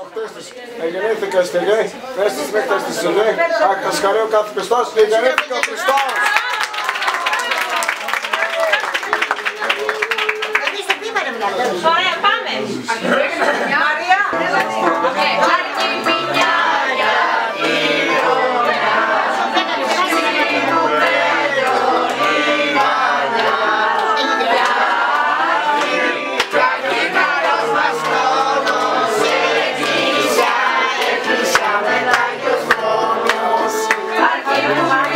οχτές εγεννήθηκα στη Λιέ, μέσα της νύχτας της Λιέ, ακτασκαλέω κάθε πιστός, εγεννήθηκα ο Χριστός. Εμείς το πήμε ρε μυαλό. Ωραία, πάμε. Μαρία, Άρκη Μινιάρια, Ηρώνα, Σύνου Πέτρο, Λιμάνια, Ιάκη καλός μας χρόνος, Εκκλησιά, Εκκλησιά με τ' Άγιος Μόνος, Άρκη μου είναι ο Χριστός.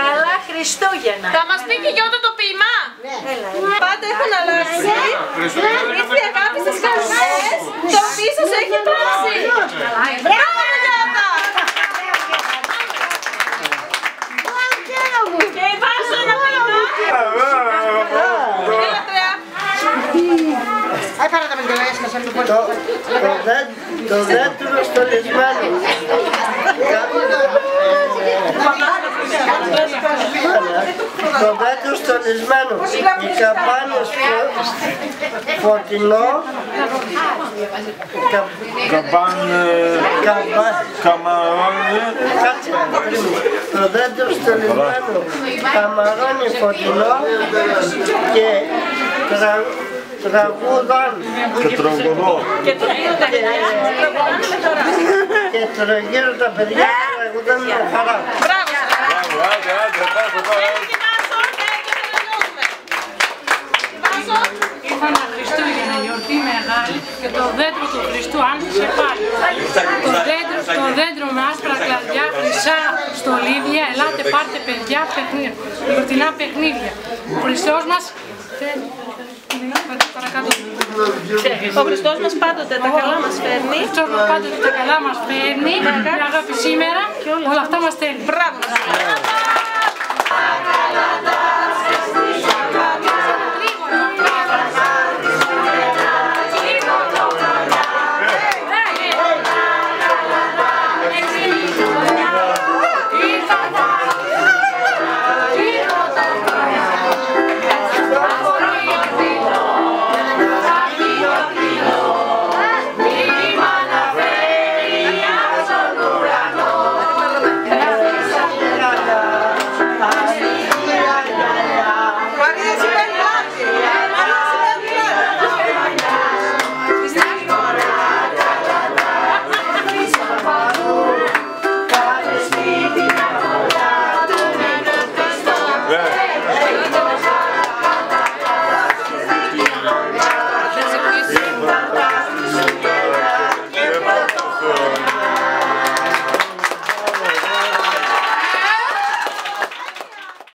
Καλά Χριστούγεννα. Θα μας πει και Γιώτα το ποίημα. Πάντα έχουν αλλάξει. Ήρθε η αγάπη στις καρδιές. Το ποιή σας έχει πράξει. Μπράβο Γιώτα. Και υπάρχει ένα ποίημα. Έπαρα τα μεντελαίες μας από το πόλιο. Το δέντρο στολισμένο. Το δέντρο στολισμένο, οι καμπάνες φωτεινό, καμαρώνι, το δέντρο στολισμένο, καμαρώνι φωτεινό και τραγούδαν και τρογύρω τα παιδιά τραγούδαν με χαρά. Είπαμε Χριστούγεννα γιορτή μεγάλη και το δέντρο του Χριστού άνοιξε πάλι. Το δέντρο με άσπρα κλαδιά, χρυσά στολίδια, ελάτε πάρτε παιδιά γιορτινά παιχνίδια. Ο Χριστός μας Ο Χριστός μας πάντοτε τα καλά μας φέρνει. Ο Χριστός μας πάντοτε τα καλά μας φέρνει. Η αγάπη σήμερα όλα αυτά μας στέλνει. Μπράβο!